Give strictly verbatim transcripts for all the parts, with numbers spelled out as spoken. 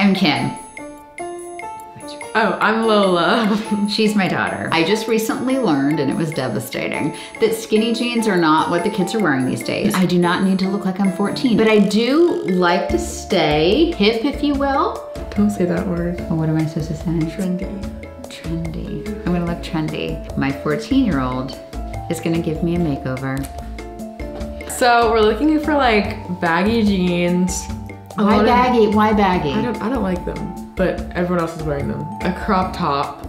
am Kim. Oh, I'm Lola. She's my daughter. I just recently learned, and it was devastating, that skinny jeans are not what the kids are wearing these days. I do not need to look like I'm fourteen, but I do like to stay hip, if you will. Don't say that word. Oh, what am I supposed to say? Trendy. Trendy. I'm gonna look trendy. My fourteen-year-old is gonna give me a makeover. So we're looking for like baggy jeans. Why baggy? Of, Why baggy? I don't, I don't like them. But everyone else is wearing them. A crop top,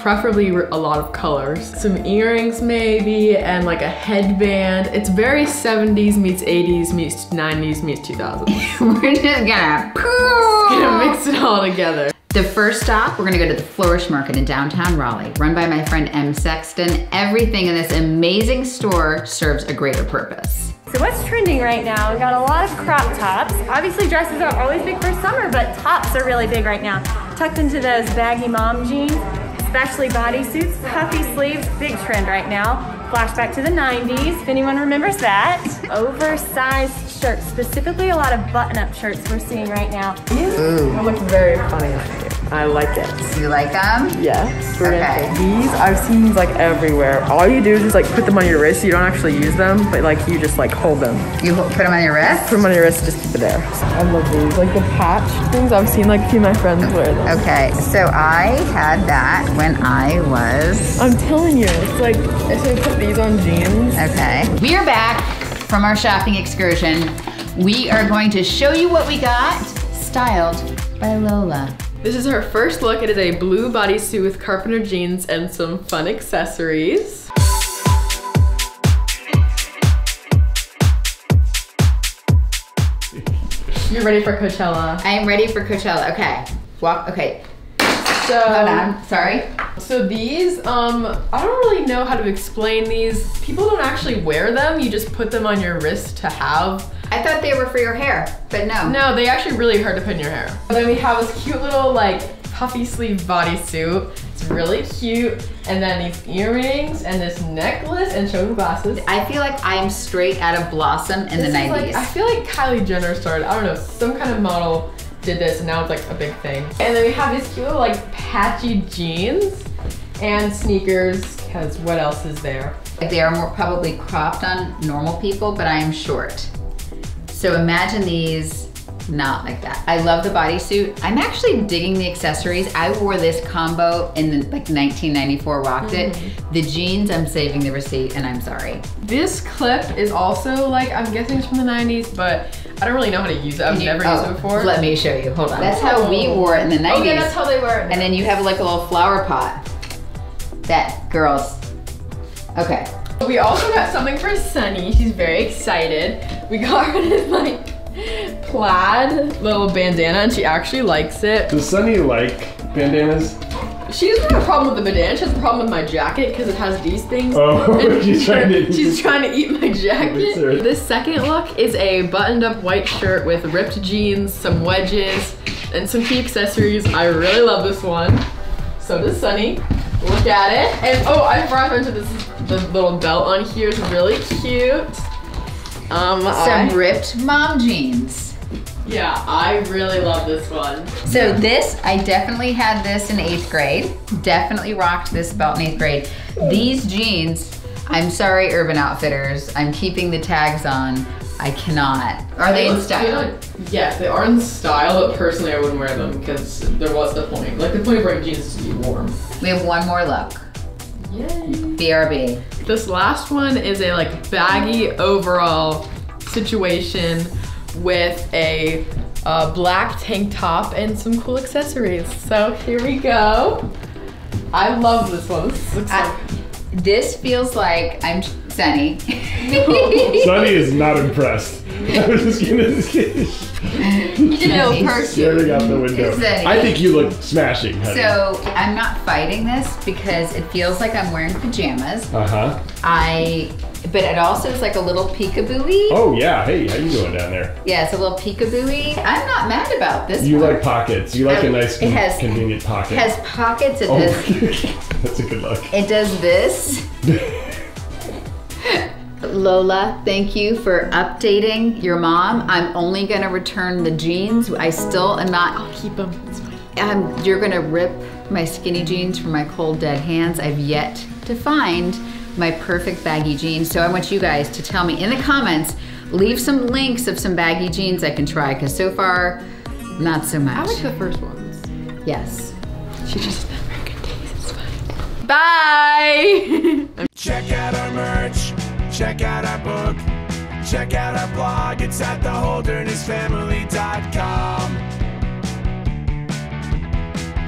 preferably a lot of colors. Some earrings maybe, and like a headband. It's very seventies meets eighties meets nineties meets two thousands. We're just gonna, just gonna mix it all together. The first stop, we're gonna go to the Flourish Market in downtown Raleigh, run by my friend M. Sexton. Everything in this amazing store serves a greater purpose. So what's trending right now? We've got a lot of crop tops. Obviously dresses are always big for summer, but tops are really big right now. Tucked into those baggy mom jeans, especially bodysuits, puffy sleeves, big trend right now. Flashback to the nineties, if anyone remembers that. Oversized shirts, specifically a lot of button-up shirts we're seeing right now. Ooh. I look very funny on you. I like it. You like them? Yes. We're okay. These, I've seen these like everywhere. All you do is just like put them on your wrist. You don't actually use them, but like you just like hold them. You put them on your wrist? Put them on your wrist, just keep it there. I love these. Like the patch things, I've seen like a few of my friends wear them. Okay, so I had that when I was... I'm telling you, it's like, I should put these on jeans. Okay. We are back from our shopping excursion. We are going to show you what we got, styled by Lola. This is her first look. It is a blue bodysuit with carpenter jeans and some fun accessories. You're ready for Coachella. I am ready for Coachella. Okay. Walk, okay. So, hold on, sorry. So these, um, I don't really know how to explain these. People don't actually wear them. You just put them on your wrist to have. I thought they were for your hair, but no. No, they actually really hard to put in your hair. And then we have this cute little like puffy sleeve bodysuit. It's really cute. And then these earrings and this necklace and show them glasses. I feel like I'm straight out of Blossom in this the nineties. Like, I feel like Kylie Jenner started, I don't know, some kind of model did this and now it's like a big thing. And then we have these cute little like patchy jeans and sneakers, because what else is there? They are more probably cropped on normal people, but I am short. So imagine these not like that. I love the bodysuit. I'm actually digging the accessories. I wore this combo in the, like nineteen ninety-four, rocked mm-hmm. it. The jeans, I'm saving the receipt and I'm sorry. This clip is also like, I'm guessing it's from the nineties, but I don't really know how to use it. I've you, never oh, used it before. Let me show you, hold on. That's how we wore it in the nineties. Oh yeah, that's how they wore it. And then you have like a little flower pot. That, girls, okay. We also got something for Sunny. She's very excited. We got her this like plaid little bandana and she actually likes it. Does Sunny like bandanas? She doesn't have a problem with the bandana. She has a problem with my jacket because it has these things. Oh, and she's, trying to she's trying to eat my jacket. This second look is a buttoned up white shirt with ripped jeans, some wedges, and some key accessories. I really love this one. So does Sunny. Look at it. And oh, I forgot to mention this. The little belt on here is really cute. Um, Some I, ripped mom jeans. Yeah, I really love this one. So this, I definitely had this in eighth grade. Definitely rocked this belt in eighth grade. These jeans, I'm sorry, Urban Outfitters. I'm keeping the tags on. I cannot. Are they, they in style? Like, yes, they are in style, but personally I wouldn't wear them because there was the point. Like the point of wearing jeans is to be warm. We have one more look. Yay. B R B. This last one is a like baggy overall situation with a uh, black tank top and some cool accessories. So here we go. I love this one. This looks I, like this feels like I'm Sunny. Sunny is not impressed. I was just gonna say. You know, person. Out the window. Sunny. I think you look smashing. Honey. So I'm not fighting this because it feels like I'm wearing pajamas. Uh huh. I, but it also is like a little peekaboo-y. Oh yeah. Hey, how you doing down there? Yeah, it's a little peekaboo-y. I'm not mad about this. You one. Like pockets. You like um, a nice, it has, convenient pocket. It has pockets. It oh. does. That's a good look. It does this. Lola, thank you for updating your mom. I'm only gonna return the jeans. I still am not, I'll keep them, it's fine. Um, you're gonna rip my skinny jeans from my cold dead hands. I've yet to find my perfect baggy jeans. So I want you guys to tell me in the comments, leave some links of some baggy jeans I can try, because so far, not so much. I like the first ones. Yes. She just has American taste, it's fine. Bye! Check out our merch, check out our book, check out our blog, it's at the holderness family dot com.